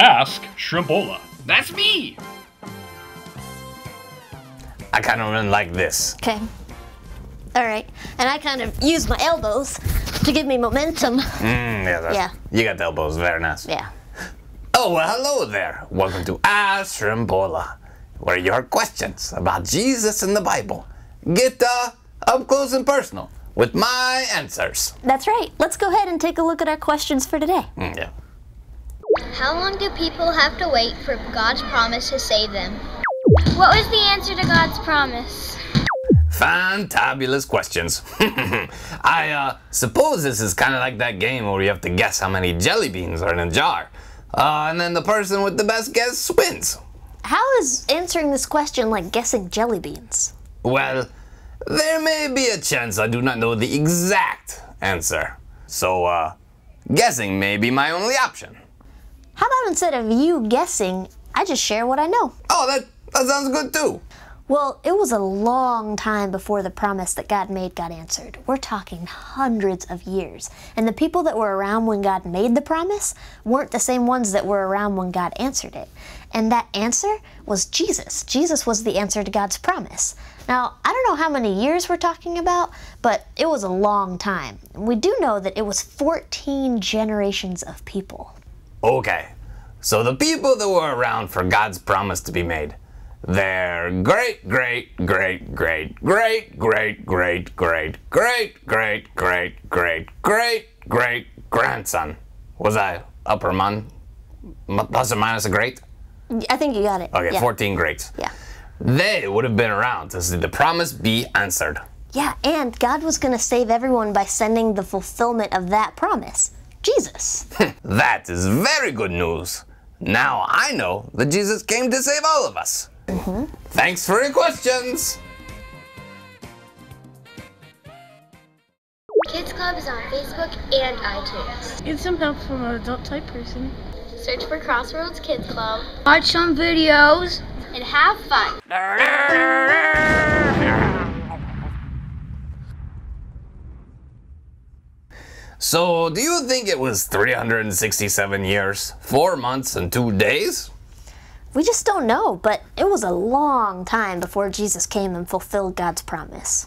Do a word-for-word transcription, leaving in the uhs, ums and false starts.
Ask Shrimpola. That's me! I kind of run like this. Okay. Alright. And I kind of use my elbows to give me momentum. Mm, yeah, that's, yeah. You got the elbows. Very nice. Yeah. Oh, well, hello there. Welcome to Ask Shrimpola, where your questions about Jesus and the Bible get uh, up close and personal with my answers. That's right. Let's go ahead and take a look at our questions for today. Mm, yeah. How long do people have to wait for God's promise to save them? What was the answer to God's promise? Fantabulous questions. I uh, suppose this is kind of like that game where you have to guess how many jelly beans are in a jar. Uh, and then the person with the best guess wins. How is answering this question like guessing jelly beans? Well, there may be a chance I do not know the exact answer. So, uh, guessing may be my only option. How about instead of you guessing, I just share what I know? Oh, that, that sounds good too. Well, it was a long time before the promise that God made got answered. We're talking hundreds of years. And the people that were around when God made the promise weren't the same ones that were around when God answered it. And that answer was Jesus. Jesus was the answer to God's promise. Now, I don't know how many years we're talking about, but it was a long time. We do know that it was fourteen generations of people. Okay, so the people that were around for God's promise to be made, their great, great, great, great, great, great, great, great, great, great, great, great, great, great grandson. Was I upper man? Plus or minus a great? I think you got it. Okay, fourteen greats. Yeah. They would have been around to see the promise be answered. Yeah, and God was going to save everyone by sending the fulfillment of that promise, Jesus. That is very good news. Now I know that Jesus came to save all of us. Mm-hmm. Thanks for your questions. Kids Club is on Facebook and iTunes. Get some help from an adult type person. Search for Crossroads Kids Club. Watch some videos. And have fun. So, do you think it was three hundred sixty-seven years, four months, and two days? We just don't know, but it was a long time before Jesus came and fulfilled God's promise.